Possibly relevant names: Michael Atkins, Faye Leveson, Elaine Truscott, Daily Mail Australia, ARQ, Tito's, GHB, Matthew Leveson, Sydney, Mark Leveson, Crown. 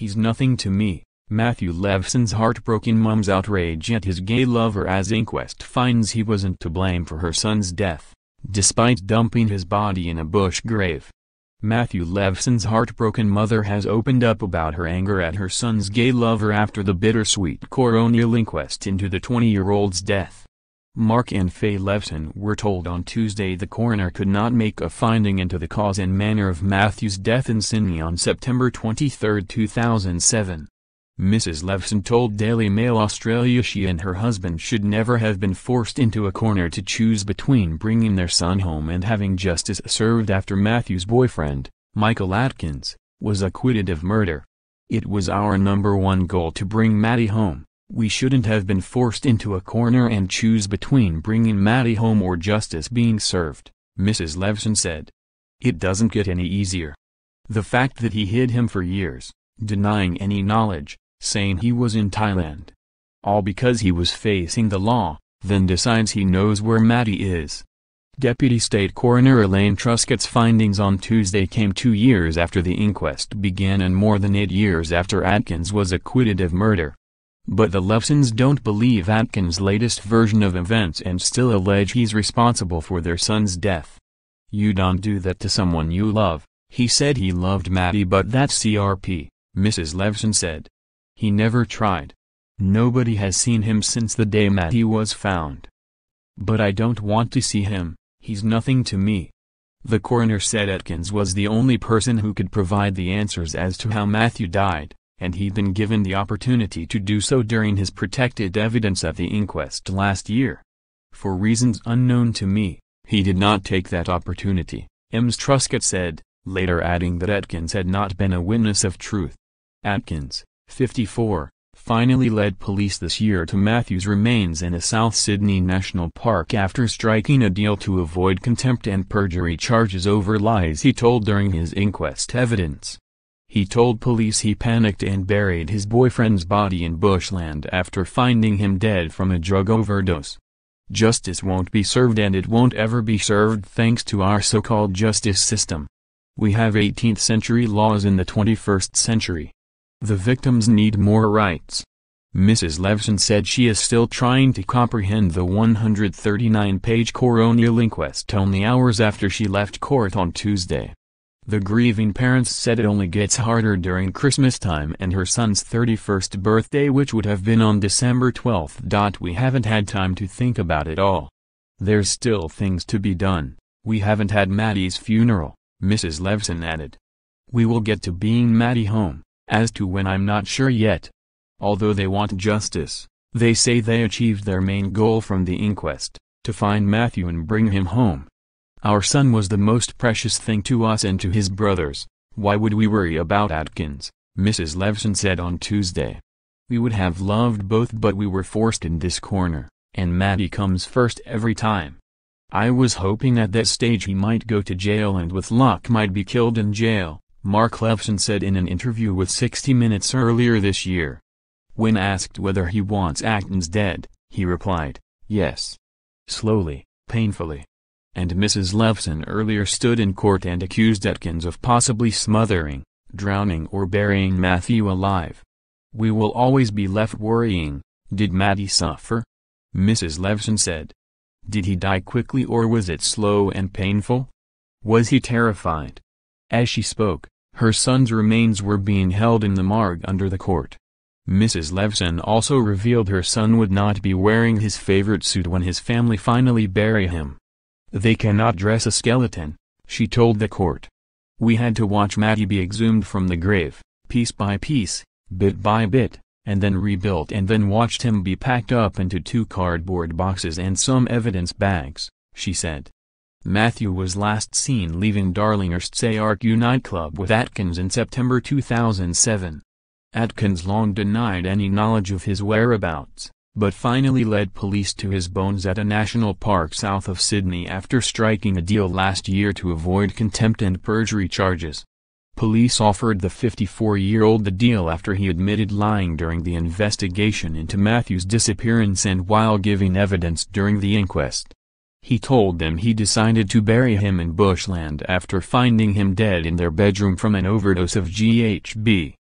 He's nothing to me. Matthew Leveson's heartbroken mum's outrage at his gay lover as inquest finds he wasn't to blame for her son's death, despite dumping his body in a bush grave. Matthew Leveson's heartbroken mother has opened up about her anger at her son's gay lover after the bittersweet coronial inquest into the 20-year-old's death. Mark and Faye Leveson were told on Tuesday the coroner could not make a finding into the cause and manner of Matthew's death in Sydney on September 23, 2007. Mrs. Leveson told Daily Mail Australia she and her husband should never have been forced into a corner to choose between bringing their son home and having justice served after Matthew's boyfriend, Michael Atkins, was acquitted of murder. "It was our number one goal to bring Matty home. We shouldn't have been forced into a corner and choose between bringing Matty home or justice being served," Mrs. Leveson said. "It doesn't get any easier. The fact that he hid him for years, denying any knowledge, saying he was in Thailand. All because he was facing the law, then decides he knows where Matty is." Deputy State Coroner Elaine Truscott's findings on Tuesday came 2 years after the inquest began and more than 8 years after Atkins was acquitted of murder. But the Levesons don't believe Atkins' latest version of events and still allege he's responsible for their son's death. "You don't do that to someone you love. He said he loved Matty, but that's CRP, Mrs. Leveson said. "He never tried. Nobody has seen him since the day Matty was found. But I don't want to see him, he's nothing to me." The coroner said Atkins was the only person who could provide the answers as to how Matthew died, and he'd been given the opportunity to do so during his protected evidence at the inquest last year. "For reasons unknown to me, he did not take that opportunity," Ms. Truscott said, later adding that Atkins had not been a witness of truth. Atkins, 54, finally led police this year to Matthew's remains in a South Sydney national park after striking a deal to avoid contempt and perjury charges over lies he told during his inquest evidence. He told police he panicked and buried his boyfriend's body in bushland after finding him dead from a drug overdose. "Justice won't be served, and it won't ever be served thanks to our so-called justice system. We have 18th century laws in the 21st century. The victims need more rights." Mrs. Leveson said she is still trying to comprehend the 139-page coronial inquest only hours after she left court on Tuesday. The grieving parents said it only gets harder during Christmas time and her son's 31st birthday, which would have been on December 12. "We haven't had time to think about it all. There's still things to be done. We haven't had Matty's funeral," Mrs. Leveson added. "We will get to being Matty home, as to when I'm not sure yet." Although they want justice, they say they achieved their main goal from the inquest, to find Matthew and bring him home. "Our son was the most precious thing to us and to his brothers. Why would we worry about Atkins?" Mrs. Leveson said on Tuesday. "We would have loved both, but we were forced in this corner, and Matty comes first every time. I was hoping at that stage he might go to jail and with luck might be killed in jail," Mark Leveson said in an interview with 60 Minutes earlier this year. When asked whether he wants Atkins dead, he replied, "Yes. Slowly, painfully." And Mrs. Leveson earlier stood in court and accused Atkins of possibly smothering, drowning or burying Matthew alive. "We will always be left worrying, did Matty suffer?" Mrs. Leveson said. "Did he die quickly or was it slow and painful? Was he terrified?" As she spoke, her son's remains were being held in the morgue under the court. Mrs. Leveson also revealed her son would not be wearing his favorite suit when his family finally bury him. "They cannot dress a skeleton," she told the court. "We had to watch Matty be exhumed from the grave, piece by piece, bit by bit, and then rebuilt, and then watched him be packed up into 2 cardboard boxes and some evidence bags," she said. Matthew was last seen leaving Darlinghurst's ARQ nightclub with Atkins in September 2007. Atkins long denied any knowledge of his whereabouts, but finally led police to his bones at a national park south of Sydney after striking a deal last year to avoid contempt and perjury charges. Police offered the 54-year-old the deal after he admitted lying during the investigation into Matthew's disappearance and while giving evidence during the inquest. He told them he decided to bury him in bushland after finding him dead in their bedroom from an overdose of GHB.